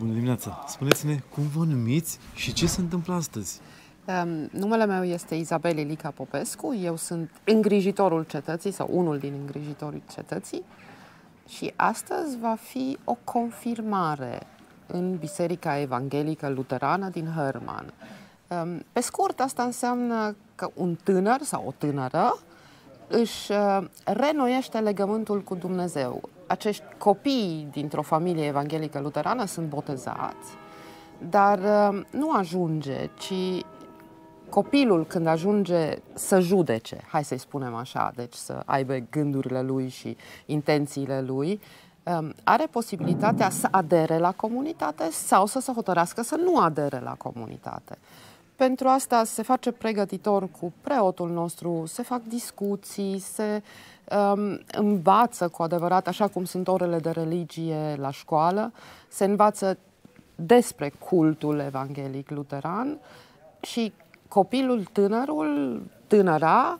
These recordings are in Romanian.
Bună dimineața! Spuneți-ne cum vă numiți și ce se întâmplă astăzi? Numele meu este Izabelle Ilinca Popescu, eu sunt îngrijitorul cetății sau unul din îngrijitorii cetății și astăzi va fi o confirmare în Biserica Evanghelică Luterană din Hărman. Pe scurt, asta înseamnă că un tânăr sau o tânără își renoiește legământul cu Dumnezeu. Acești copii dintr-o familie evanghelică luterană sunt botezați, dar nu ajunge, ci copilul când ajunge să judece, hai să-i spunem așa, deci să aibă gândurile lui și intențiile lui, are posibilitatea să adere la comunitate sau să se hotărască să nu adere la comunitate. Pentru asta se face pregătitor cu preotul nostru, se fac discuții, se învață cu adevărat, așa cum sunt orele de religie la școală, se învață despre cultul evanghelic luteran și copilul, tânăra,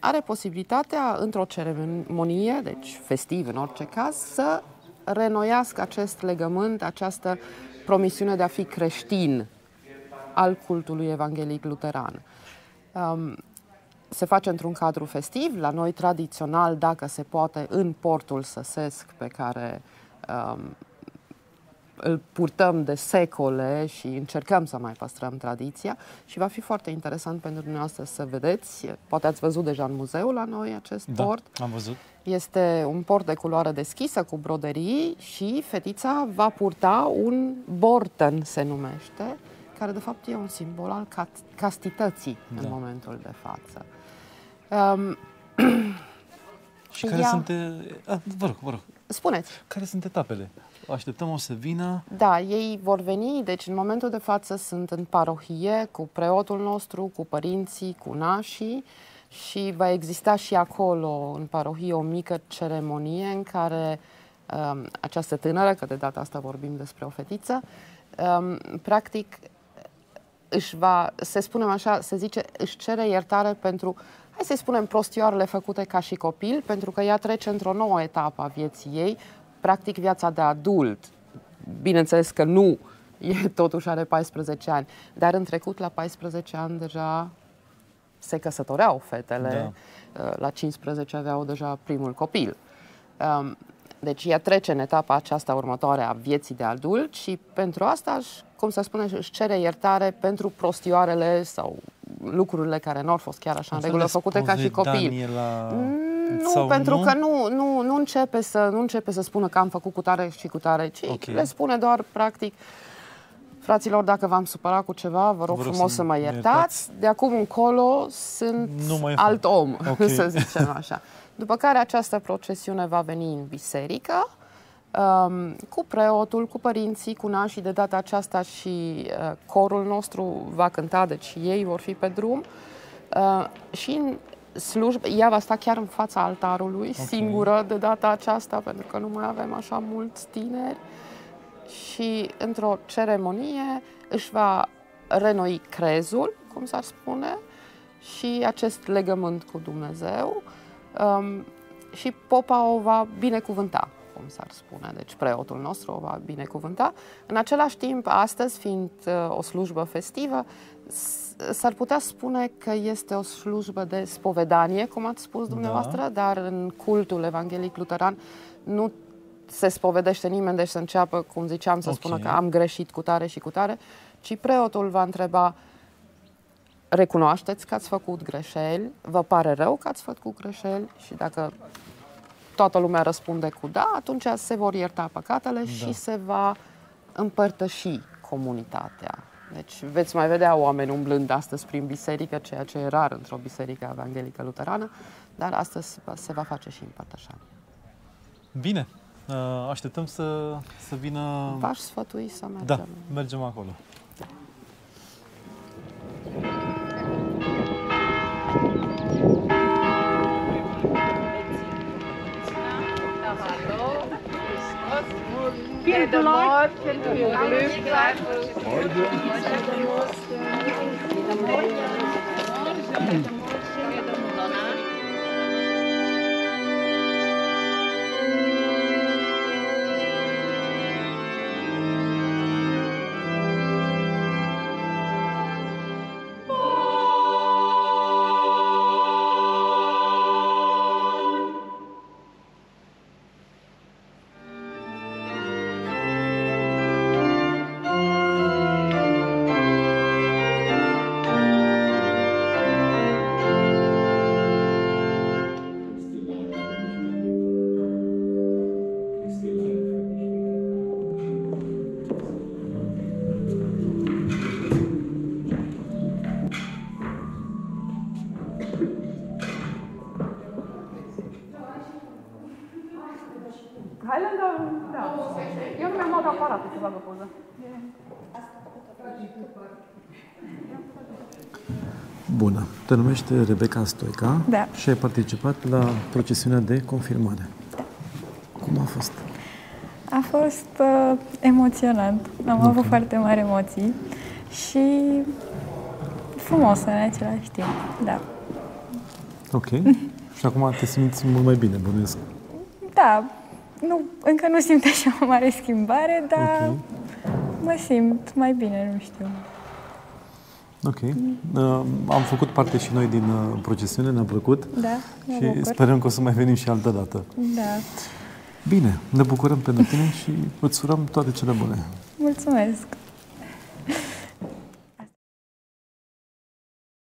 are posibilitatea într-o ceremonie, deci festiv în orice caz, să renoiască acest legământ, această promisiune de a fi creștin al cultului evanghelic luteran. Se face într-un cadru festiv, la noi tradițional, dacă se poate, în portul săsesc pe care îl purtăm de secole și încercăm să mai păstrăm tradiția și va fi foarte interesant pentru dumneavoastră să vedeți. Poate ați văzut deja în muzeu la noi acest port. Am văzut. Este un port de culoare deschisă cu broderii și fetița va purta un borten, se numește, care de fapt e un simbol al castității în momentul de față. Și care sunt... Vă rog. Spuneți. Care sunt etapele? Așteptăm o să vină? Da, ei vor veni, deci în momentul de față sunt în parohie cu preotul nostru, cu părinții, cu nașii și va exista și acolo în parohie o mică ceremonie în care această tânără, că de data asta vorbim despre o fetiță, practic își va, să spunem așa, se zice, își cere iertare pentru, hai să-i spunem, prostioarele făcute ca și copil, pentru că ea trece într-o nouă etapă a vieții ei, practic viața de adult. Bineînțeles că nu, totuși are 14 ani, dar în trecut, la 14 ani, deja se căsătoreau fetele, da. La 15 aveau deja primul copil. Deci ea trece în etapa aceasta următoare a vieții de adult și pentru asta, cum să spunem, își cere iertare pentru prostioarele sau lucrurile care nu au fost chiar așa în regulă făcute ca și copii. Nu, pentru că nu începe să spună că am făcut cu tare și cu tare, ci le spune doar practic: fraților, dacă v-am supărat cu ceva, vă rog frumos să mă iertați. De acum încolo sunt alt om, să zicem așa. După care această procesiune va veni în biserică, cu preotul, cu părinții, cu nașii, de data aceasta și corul nostru va cânta, deci ei vor fi pe drum. Și în slujbă, ea va sta chiar în fața altarului, singură de data aceasta, pentru că nu mai avem așa mulți tineri. Și într-o ceremonie își va renoi crezul, cum s-ar spune, și acest legământ cu Dumnezeu. Și popa o va binecuvânta, cum s-ar spune, deci preotul nostru o va binecuvânta. În același timp, astăzi, fiind o slujbă festivă, s-ar putea spune că este o slujbă de spovedanie, cum ați spus dumneavoastră, dar în cultul evanghelic luteran nu se spovedește nimeni, deci să înceapă, cum ziceam, să spună că am greșit cu tare și cu tare, ci preotul va întreba: recunoașteți că ați făcut greșeli, vă pare rău că ați făcut greșeli? Și dacă toată lumea răspunde cu da, atunci se vor ierta păcatele și se va împărtăși comunitatea. Deci veți mai vedea oameni umblând astăzi prin biserică, ceea ce e rar într-o biserică evanghelică luterană, dar astăzi se va face și împărtășanie. Bine! Așteptăm să vină... V-aș sfătui să mergem. Da, mergem acolo. Vielen Dank für Ihr Glück. pauză. Bună. Te numește Rebecca Stoica, da, și ai participat la procesiunea de confirmare. Da. Cum a fost? A fost emoționant. Am avut foarte mari emoții și frumos în același timp. Da. Ok. Și acum te simți mult mai bine, bănuiesc. Da. Nu, încă nu simt așa o mare schimbare, dar okay, mă simt mai bine, nu știu. Ok. Am făcut parte și noi din procesiune, ne-a plăcut. Da, mă bucur. Și sperăm că o să mai venim și altă dată. Da. Bine, ne bucurăm pentru tine și îți urăm toate cele bune. Mulțumesc!